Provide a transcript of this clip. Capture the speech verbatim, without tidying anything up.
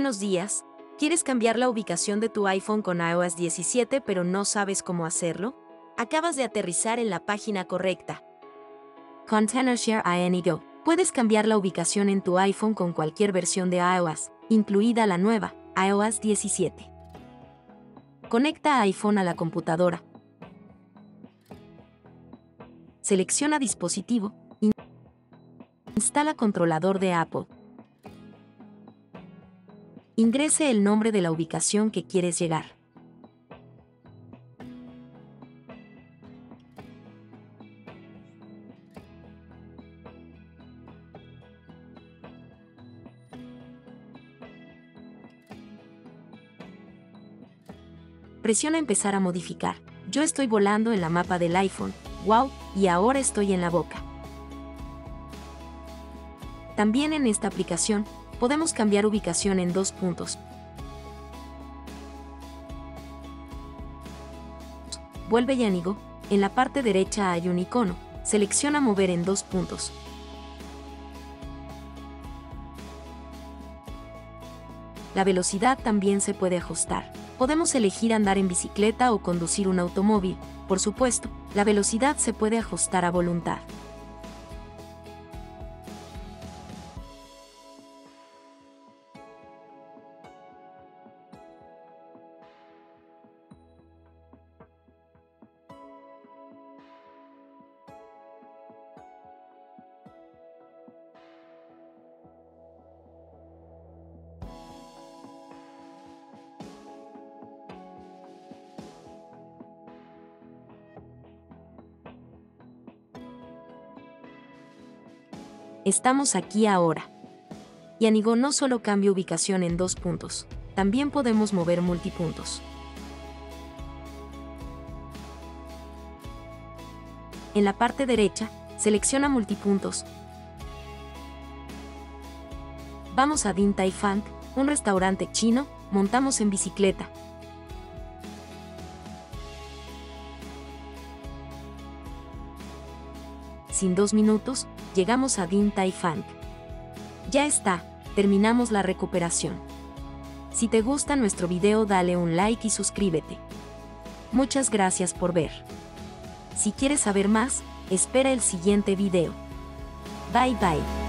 Buenos días, ¿quieres cambiar la ubicación de tu iPhone con i O S diecisiete pero no sabes cómo hacerlo? Acabas de aterrizar en la página correcta. Con Tenorshare iAnyGo, puedes cambiar la ubicación en tu iPhone con cualquier versión de iOS, incluida la nueva, i O S diecisiete. Conecta iPhone a la computadora. Selecciona dispositivo. Instala controlador de Apple. Ingrese el nombre de la ubicación que quieres llegar. Presiona empezar a modificar. Yo estoy volando en la mapa del iPhone. ¡Wow! Y ahora estoy en la boca. También en esta aplicación, podemos cambiar ubicación en dos puntos. Vuelve a iAnyGo. En la parte derecha hay un icono. Selecciona mover en dos puntos. La velocidad también se puede ajustar. Podemos elegir andar en bicicleta o conducir un automóvil. Por supuesto, la velocidad se puede ajustar a voluntad. Estamos aquí ahora. iAnyGo no solo cambia ubicación en dos puntos, también podemos mover multipuntos. En la parte derecha, selecciona multipuntos. Vamos a Din Tai Fung, un restaurante chino, montamos en bicicleta. Sin dos minutos, llegamos a Din Tai Fung. Ya está, terminamos la recuperación. Si te gusta nuestro video, dale un like y suscríbete. Muchas gracias por ver. Si quieres saber más, espera el siguiente video. Bye bye.